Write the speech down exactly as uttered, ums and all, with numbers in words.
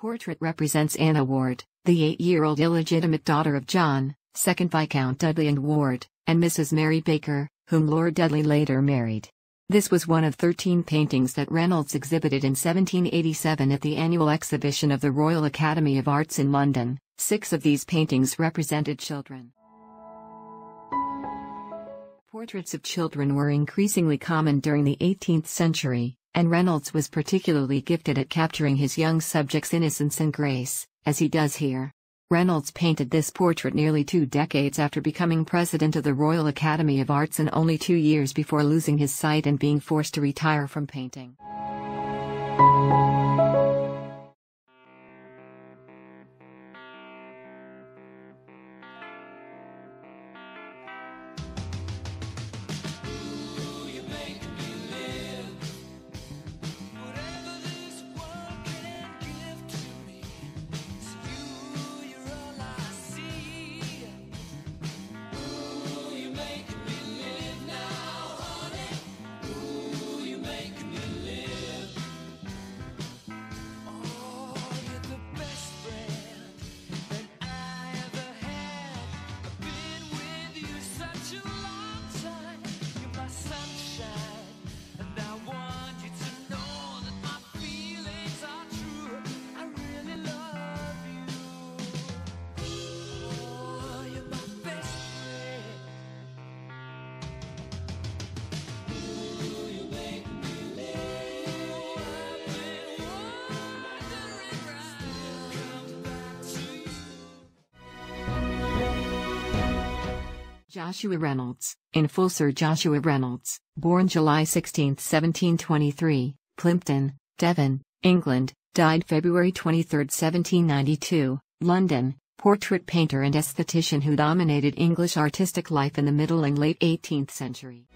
portrait represents Anna Ward, the eight-year-old illegitimate daughter of John, second Viscount Dudley and Ward, and Missus Mary Baker, whom Lord Dudley later married. This was one of thirteen paintings that Reynolds exhibited in seventeen eighty-seven at the annual exhibition of the Royal Academy of Arts in London. Six of these paintings represented children. Portraits of children were increasingly common during the eighteenth century, and Reynolds was particularly gifted at capturing his young subjects' innocence and grace, as he does here. Reynolds painted this portrait nearly two decades after becoming president of the Royal Academy of Arts and only two years before losing his sight and being forced to retire from painting. Joshua Reynolds, in full Sir Joshua Reynolds, born July sixteenth, seventeen twenty-three, Plympton, Devon, England, died February twenty-third, seventeen ninety-two, London, portrait painter and aesthetician who dominated English artistic life in the middle and late eighteenth century.